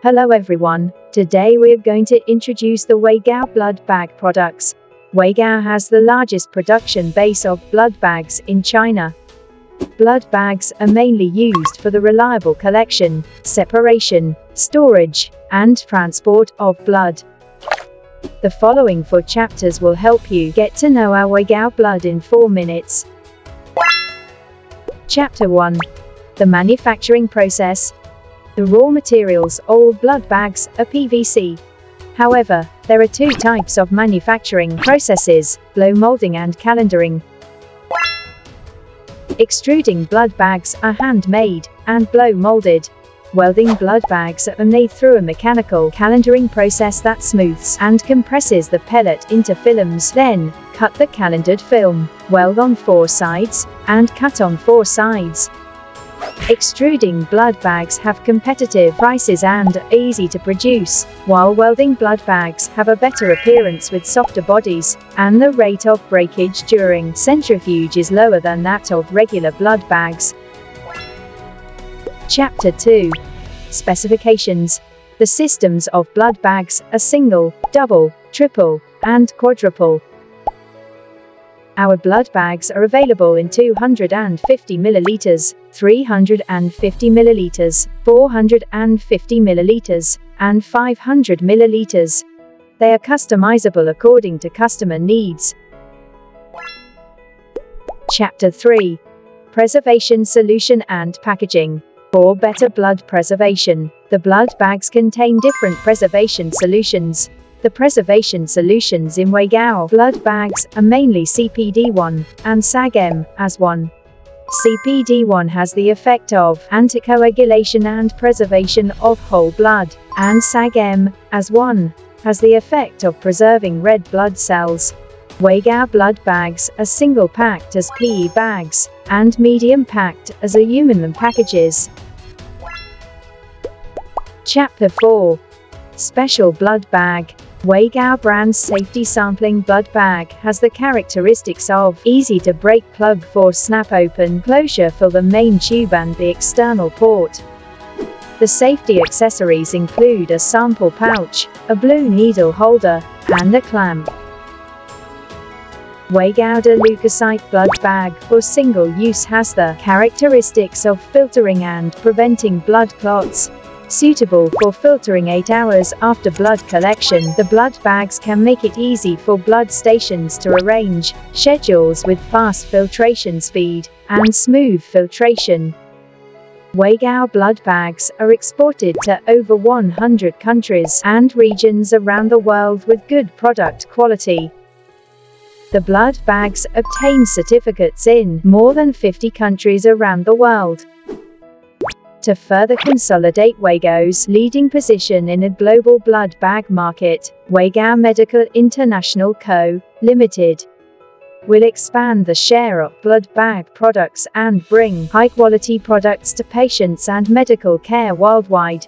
Hello everyone, today we are going to introduce the Weigao blood bag products. Weigao has the largest production base of blood bags in China. Blood bags are mainly used for the reliable collection, separation, storage, and transport of blood. The following four chapters will help you get to know our Weigao blood in 4 minutes. Chapter 1. The manufacturing process. The raw materials of blood bags are PVC. However, there are two types of manufacturing processes, blow molding and calendering. Extruding blood bags are handmade and blow molded. Welding blood bags are made through a mechanical calendering process that smooths and compresses the pellet into films, then cut the calendared film, weld on 4 sides, and cut on 4 sides. Extruding blood bags have competitive prices and are easy to produce, while welding blood bags have a better appearance with softer bodies, and the rate of breakage during centrifuge is lower than that of regular blood bags. Chapter 2. Specifications. The systems of blood bags are single, double, triple, and quadruple. Our blood bags are available in 250 milliliters, 350 milliliters, 450 milliliters, and 500 milliliters. They are customizable according to customer needs. Chapter 3. Preservation solution and packaging. For better blood preservation, the blood bags contain different preservation solutions. The preservation solutions in Weigao blood bags are mainly CPD1 and SAGM as one. CPD1 has the effect of anticoagulation and preservation of whole blood, and SAGM as one has the effect of preserving red blood cells. Weigao blood bags are single-packed as PE bags and medium-packed as aluminum packages. Chapter 4. Special blood bag. Weigao brand's safety sampling blood bag has the characteristics of easy-to-break plug for snap-open closure for the main tube and the external port. The safety accessories include a sample pouch, a blue needle holder, and a clamp. Weigao Deleukocyte blood bag for single use has the characteristics of filtering and preventing blood clots. Suitable for filtering 8 hours after blood collection, the blood bags can make it easy for blood stations to arrange schedules with fast filtration speed and smooth filtration. Weigao blood bags are exported to over 100 countries and regions around the world with good product quality. The blood bags obtain certificates in more than 50 countries around the world. To further consolidate Weigao's leading position in the global blood bag market, WEGO Medical International Co. Ltd. will expand the share of blood bag products and bring high-quality products to patients and medical care worldwide.